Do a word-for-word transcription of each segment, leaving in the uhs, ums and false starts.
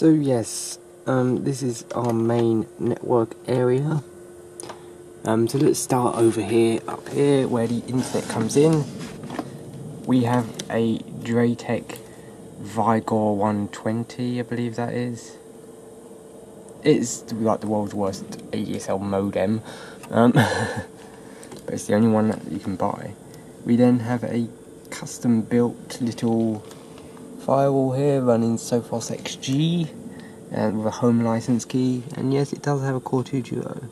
So yes, um, this is our main network area. Um, so let's start over here, up here where the internet comes in. We have a Draytek Vigor one twenty, I believe that is. It's like the world's worst A D S L modem, um, but it's the only one that you can buy. We then have a custom built little firewall here running Sophos X G and with a home license key, and yes, it does have a Core two Duo.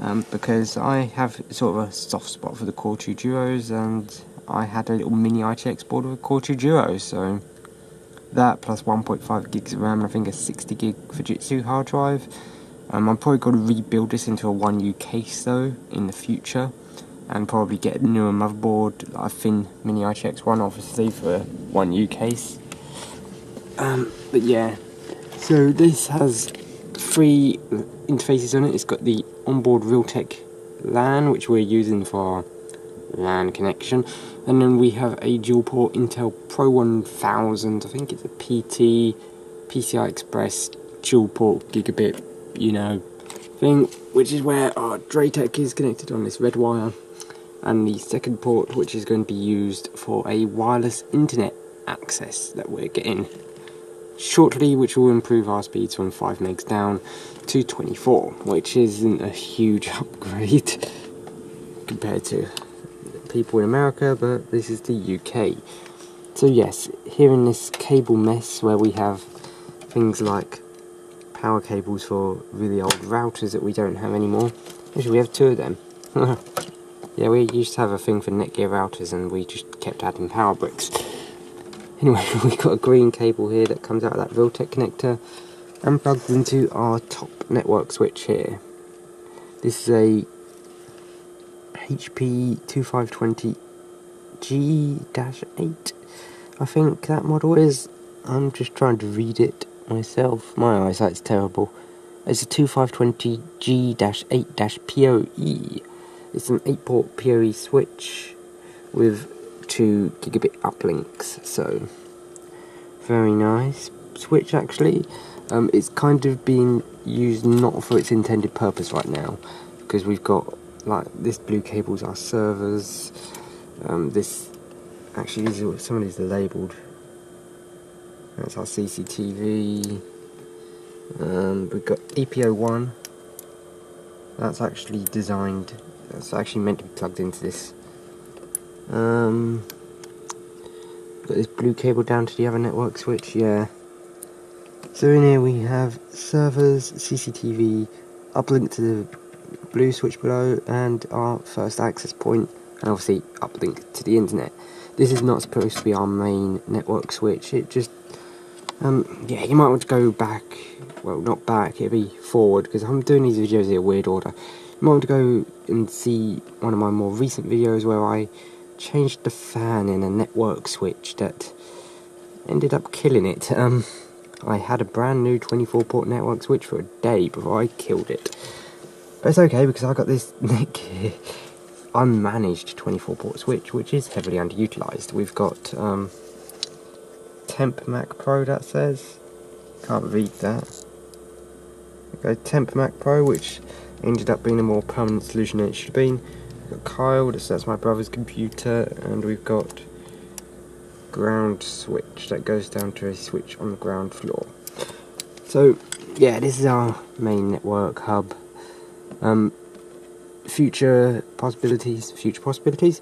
Um, because I have sort of a soft spot for the Core two Duos, and I had a little Mini I T X board with a Core two Duo, so that plus one point five gigs of RAM and I think a sixty gig Fujitsu hard drive. Um, I'm probably going to rebuild this into a one U case though in the future, and probably get a newer motherboard, like a thin Mini I T X one obviously for a one U case. Um, but yeah, so this has three interfaces on it. It's got the onboard Realtek LAN, which we're using for our LAN connection, and then we have a dual port Intel Pro one thousand, I think it's a P T, P C I Express, dual port gigabit, you know, thing, which is where our Draytek is connected on this red wire, and the second port, which is going to be used for a wireless internet access that we're getting shortly, which will improve our speeds from five megs down to twenty-four, which isn't a huge upgrade compared to people in America, but this is the U K. So yes, here in this cable mess where we have things like power cables for really old routers that we don't have anymore. Actually, we have two of them. Yeah, we used to have a thing for Netgear routers and we just kept adding power bricks. Anyway, we've got a green cable here that comes out of that Realtek connector and plugs into our top network switch here. This is a H P twenty-five twenty G eight, I think that model is. I'm just trying to read it myself. My eyesight's terrible. It's a twenty-five twenty G eight P O E. It's an eight port P O E switch with two gigabit uplinks, so very nice switch actually. Um, it's kind of being used not for its intended purpose right now, because we've got like this blue cable's our servers. Um, this actually is, some of these are labelled. That's our C C T V. Um, we've got E P O one. That's actually designed. That's actually meant to be plugged into this. Um, got this blue cable down to the other network switch, yeah. So in here we have servers, C C T V, uplink to the blue switch below, and our first access point, and obviously uplink to the internet. This is not supposed to be our main network switch, it just, um, yeah, you might want to go back, well not back, it'll be forward, because I'm doing these videos in a weird order. You might want to go and see one of my more recent videos where I changed the fan in a network switch that ended up killing it. Um, I had a brand new twenty-four port network switch for a day before I killed it. But it's okay because I got this Netgear unmanaged twenty-four port switch, which is heavily underutilised. We've got um, Temp Mac Pro, that says. Can't read that. Okay, Temp Mac Pro, which ended up being a more permanent solution than it should have been. We've got Kyle, so that's my brother's computer, and we've got ground switch that goes down to a switch on the ground floor. So yeah, this is our main network hub. Um, future possibilities, future possibilities,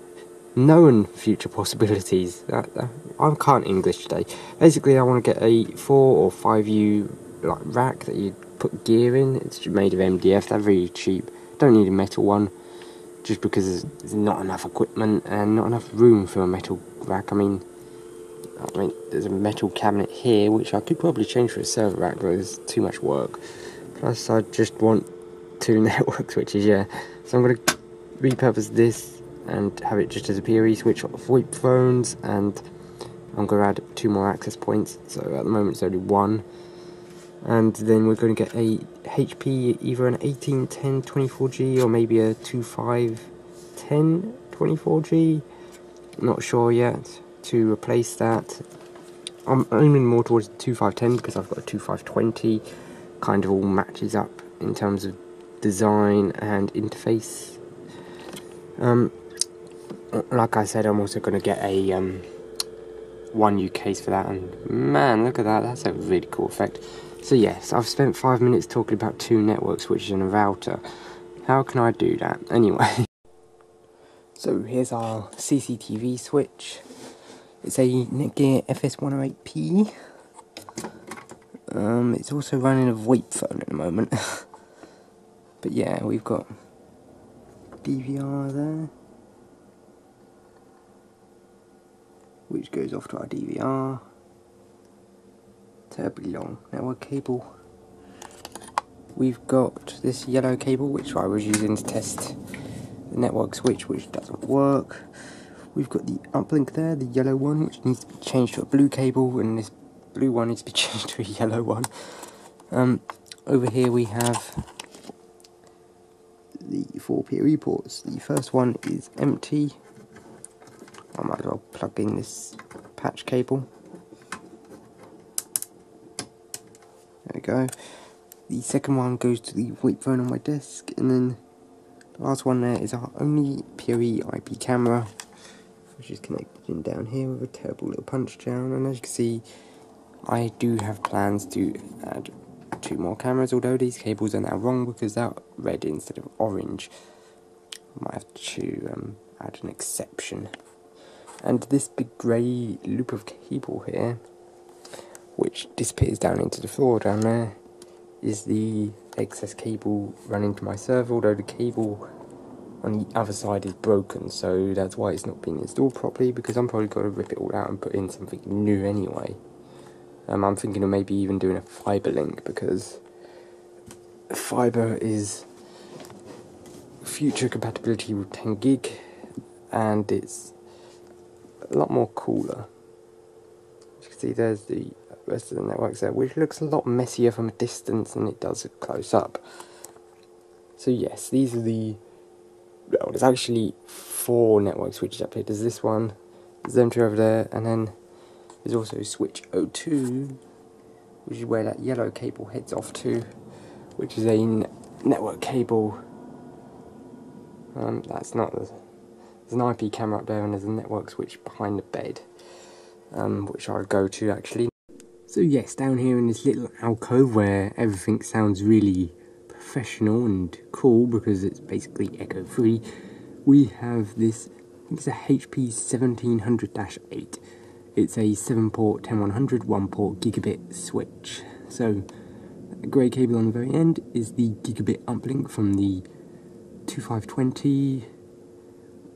known future possibilities. That, that, I can't English today. Basically, I want to get a four or five U like rack that you put gear in. It's made of M D F. They're really cheap. Don't need a metal one. Just because there's not enough equipment and not enough room for a metal rack. I mean, I mean, there's a metal cabinet here which I could probably change for a server rack, but there's too much work. Plus, I just want two network switches, yeah. So I'm going to repurpose this and have it just as a P O E switch for VoIP phones, and I'm going to add two more access points. So at the moment, it's only one. And then we're going to get a H P, either an eighteen ten twenty-four G or maybe a twenty-five ten twenty-four G, not sure yet, to replace that. I'm aiming more towards the twenty-five ten because I've got a twenty-five twenty, kind of all matches up in terms of design and interface. Um, like I said, I'm also going to get a um, one U case for that, and man, look at that, that's a really cool effect. So yes, I've spent five minutes talking about two network switches and a router. How can I do that? Anyway. So here's our C C T V switch. It's a Netgear F S one oh eight P. Um, it's also running a VoIP phone at the moment. But yeah, we've got D V R there, which goes off to our D V R. Terribly long network cable. We've got this yellow cable, which I was using to test the network switch, which doesn't work. We've got the uplink there, the yellow one, which needs to be changed to a blue cable, and this blue one needs to be changed to a yellow one. Um, over here we have the four P O E ports. The first one is empty. I might as well plug in this patch cable. There we go. The second one goes to the VoIP phone on my desk, and then the last one there is our only P O E I P camera, which is connected in down here with a terrible little punch down. And as you can see, I do have plans to add two more cameras, although these cables are now wrong because they're red instead of orange. I might have to um, add an exception. And this big grey loop of cable here, which disappears down into the floor down there, is the excess cable running to my server, although the cable on the other side is broken, so that's why it's not being installed properly, because I'm probably going to rip it all out and put in something new anyway. Um, I'm thinking of maybe even doing a fibre link, because fibre is future compatibility with ten gig, and it's a lot more cooler. As you can see, there's the rest of the network there, which looks a lot messier from a distance than it does close up. So yes, these are the, well, there's actually four network switches up here. There's this one, there's them two over there, and then there's also switch oh two, which is where that yellow cable heads off to, which is a network cable. Um, that's not, there's an I P camera up there, and there's a network switch behind the bed, um, which I'll go to actually. So yes, down here in this little alcove where everything sounds really professional and cool because it's basically echo free, we have this, I think it's a H P seventeen hundred dash eight. It's a seven port ten one hundred, one port gigabit switch. So the grey cable on the very end is the gigabit uplink from the twenty-five twenty.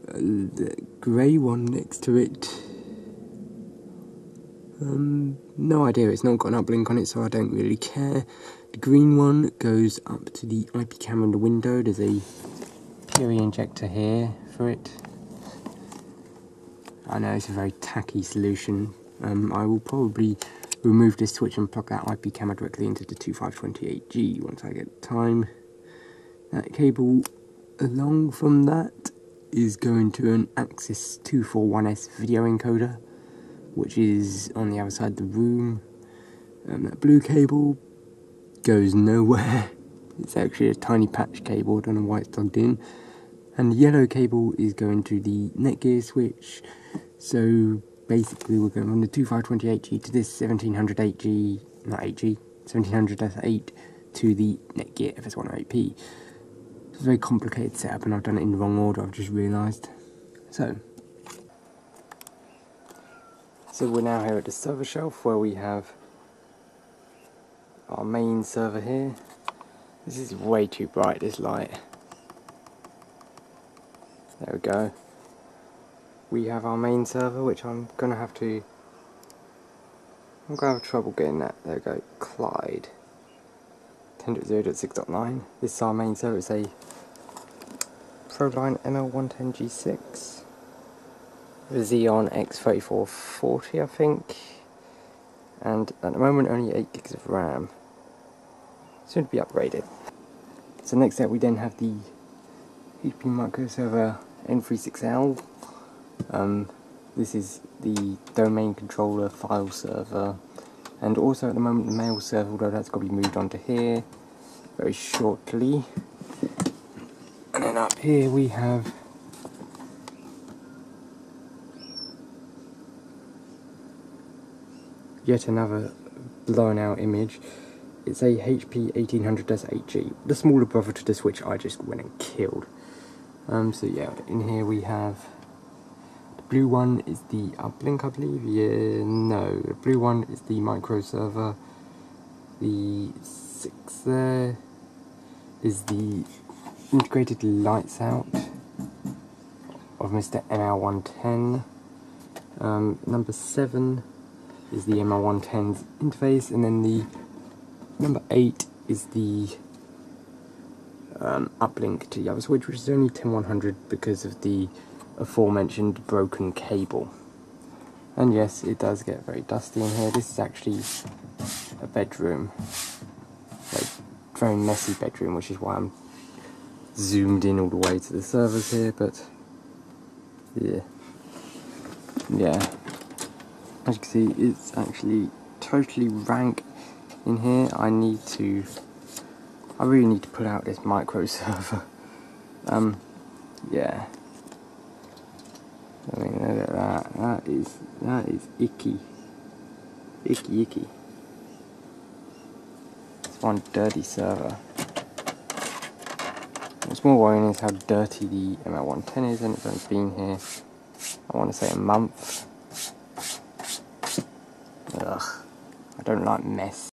Uh, the grey one next to it, Um, no idea, it's not got an uplink on it, so I don't really care. The green one goes up to the I P camera in the window. There's a P O E injector here for it. I know it's a very tacky solution. Um, I will probably remove this switch and plug that I P camera directly into the twenty-five twenty-eight G once I get time. That cable along from that is going to an Axis two forty-one S video encoder, which is on the other side of the room. Um, that blue cable goes nowhere. It's actually a tiny patch cable, I don't know why it's plugged in. And the yellow cable is going to the Netgear switch. So basically we're going from the twenty-five twenty-eight G to this seventeen hundred eight G, not eight G, seventeen hundred dash eight to the Netgear F S one oh eight P. It's a very complicated setup, and I've done it in the wrong order, I've just realised. So. So we're now here at the server shelf where we have our main server here. This is way too bright, this light. There we go. We have our main server, which I'm gonna have to, I'm gonna have trouble getting that. There we go, Clyde ten dot zero dot six dot nine. This is our main server, it's a ProLiant M L one ten G six. Xeon X thirty-four forty, I think, and at the moment only eight gigs of RAM. Soon to be upgraded. So next up we then have the H P Microserver N thirty-six L. Um, This is the domain controller file server, and also at the moment the mail server, although that's got to be moved onto here very shortly. And then up here we have yet another blown out image. It's a H P eighteen hundred dash eight G, the smaller brother to this, which I just went and killed. Um, so yeah, in here we have the blue one is the uplink, I believe. Yeah, no, the blue one is the microserver. The six there is the integrated lights out of Mister M L one ten. Um, number seven is the M L one ten's interface, and then the number eight is the um, uplink to the other switch, which is only ten one hundred because of the aforementioned broken cable. And yes, it does get very dusty in here. This is actually a bedroom, like very messy bedroom, which is why I'm zoomed in all the way to the servers here. But yeah, yeah. As you can see, it's actually totally rank in here. I need to, I really need to put out this micro server. Um, yeah. I mean, look at that. That is, that is icky. Icky, icky. It's one dirty server. What's more worrying is how dirty the M L one ten is, and it's only been here, I want to say, a month. Ugh, I don't like mess.